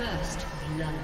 First blood.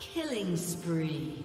Killing spree.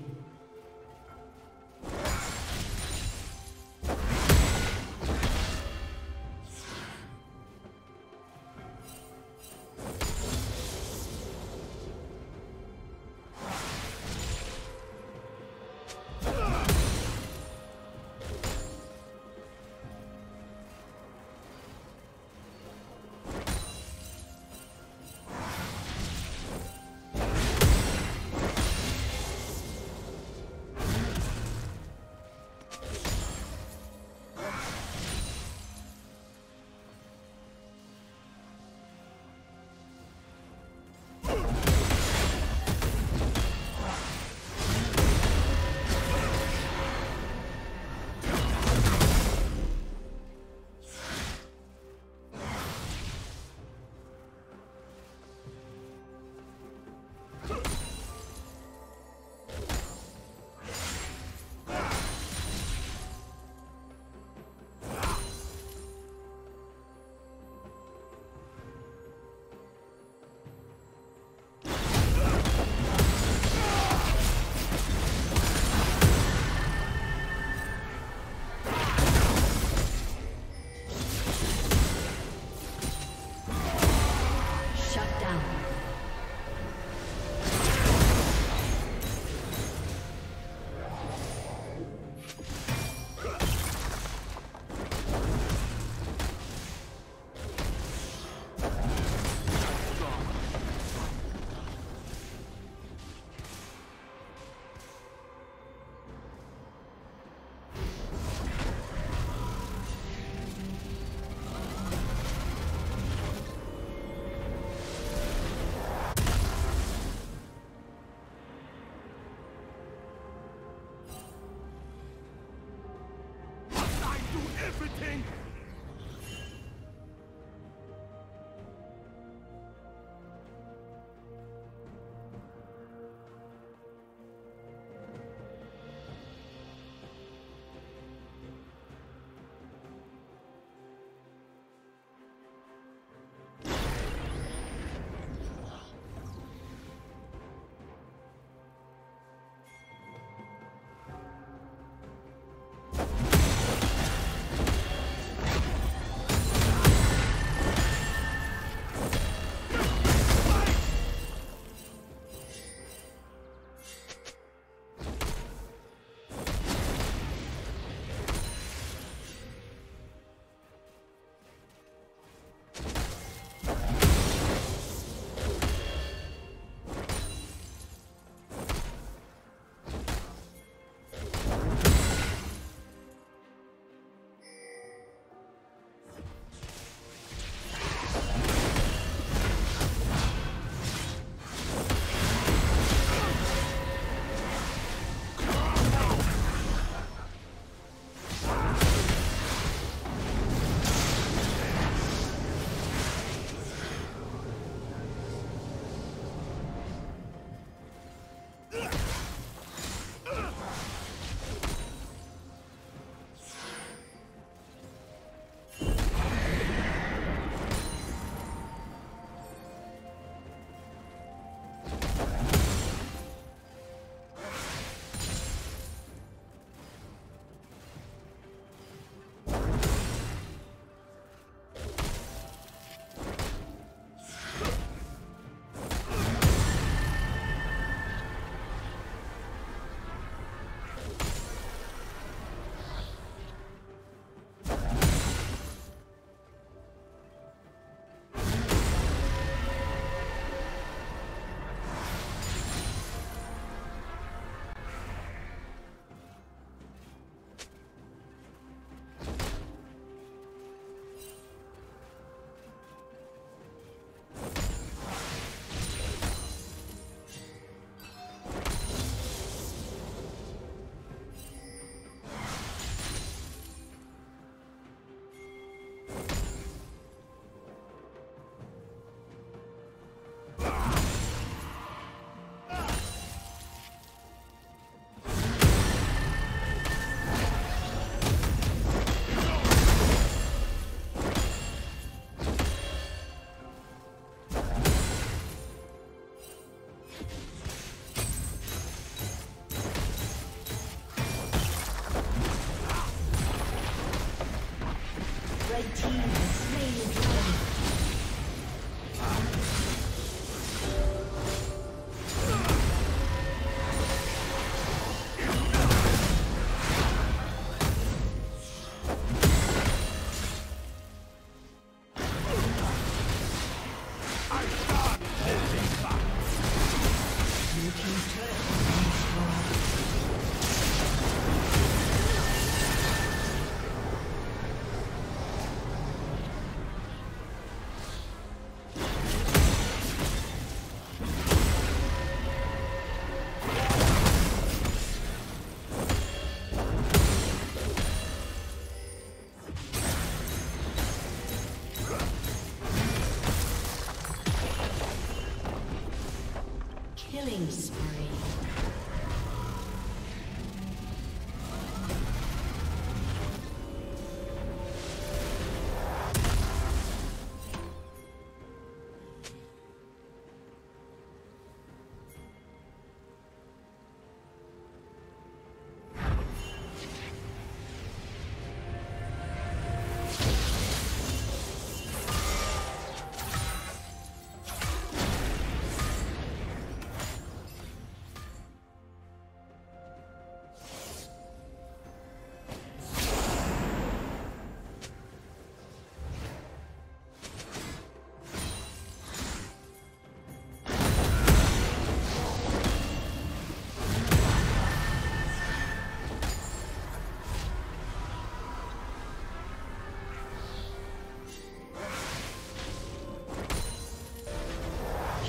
Killing spree.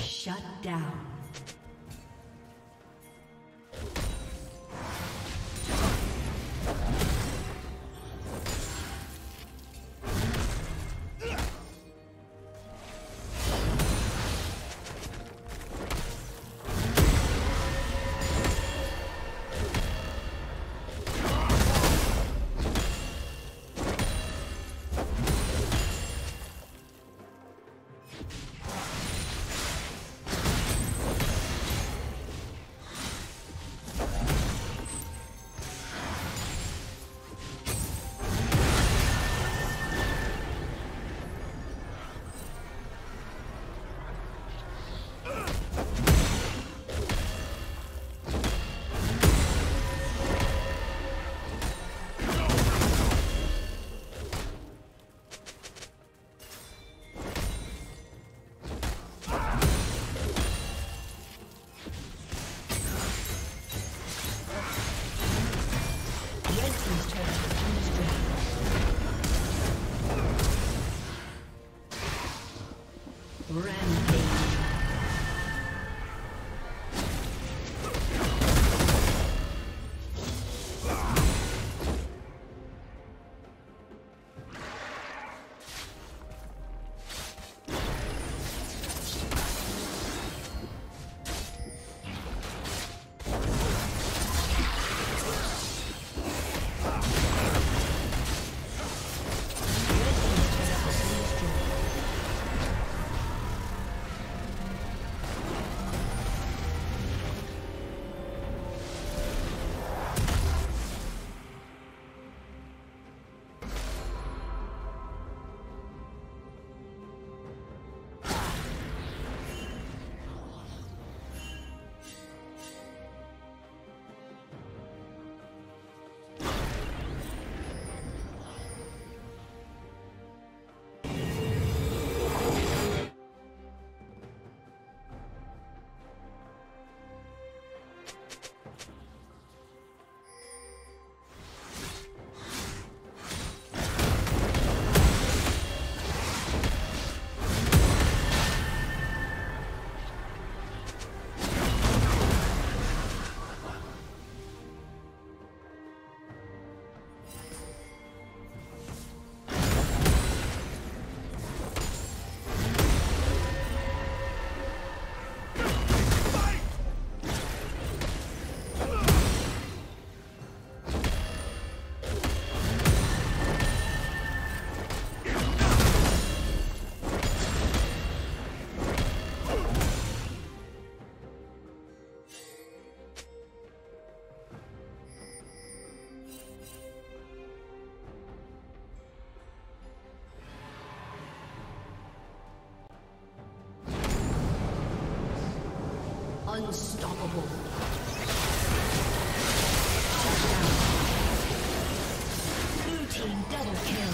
Shut down. Unstoppable. Shut down. Blue team double kill.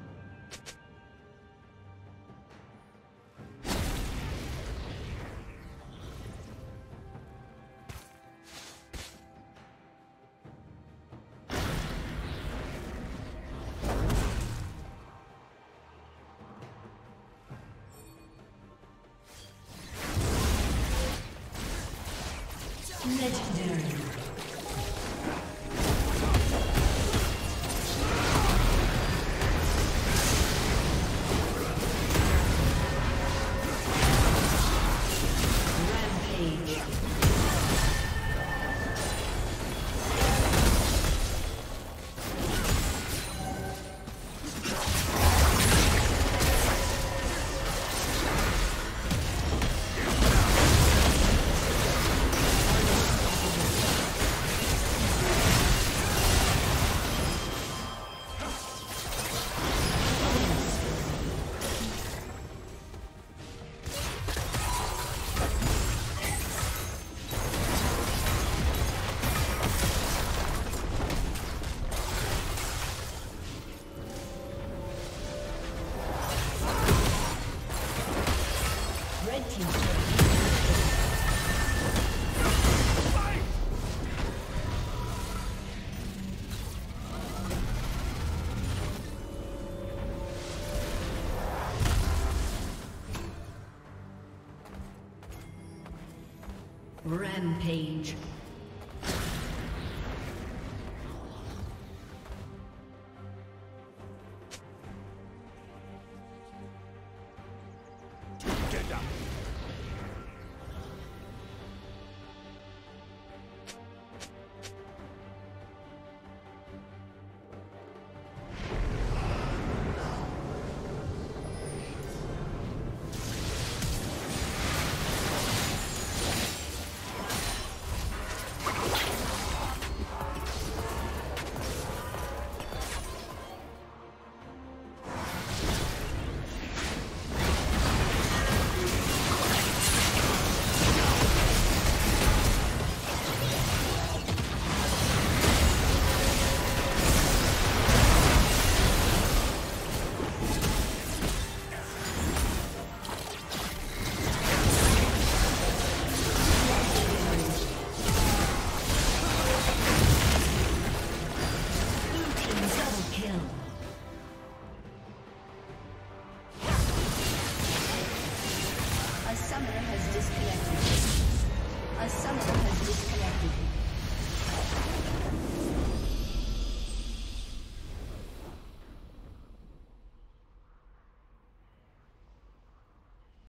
Red team's turret has been destroyed. Legendary. Rampage. A summoner has disconnected.